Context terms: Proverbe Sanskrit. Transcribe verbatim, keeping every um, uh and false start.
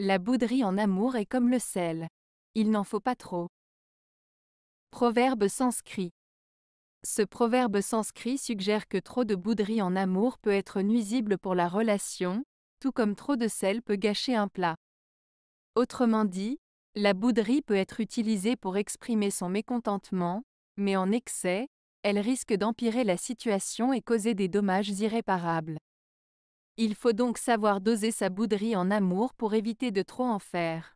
La bouderie en amour est comme le sel. Il n'en faut pas trop. Proverbe sanskrit. Ce proverbe sanskrit suggère que trop de bouderie en amour peut être nuisible pour la relation, tout comme trop de sel peut gâcher un plat. Autrement dit, la bouderie peut être utilisée pour exprimer son mécontentement, mais en excès, elle risque d'empirer la situation et causer des dommages irréparables. Il faut donc savoir doser sa bouderie en amour pour éviter de trop en faire.